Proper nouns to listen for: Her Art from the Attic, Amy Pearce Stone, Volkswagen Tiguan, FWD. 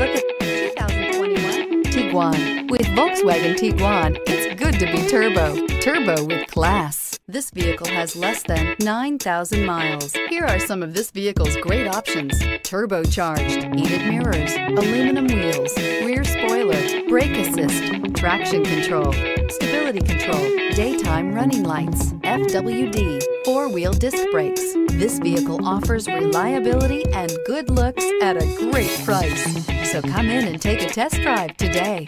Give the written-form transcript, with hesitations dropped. look at 2021 Tiguan. With Volkswagen Tiguan, it's good to be turbo with class. This vehicle has less than 9,000 miles. Here are some of this vehicle's great options: turbocharged, heated mirrors, aluminum wheels, rear spoiler, brake assist, traction control, stability control, daytime running lights, FWD, four-wheel disc brakes. This vehicle offers reliability and good looks at a great price. So come in and take a test drive today.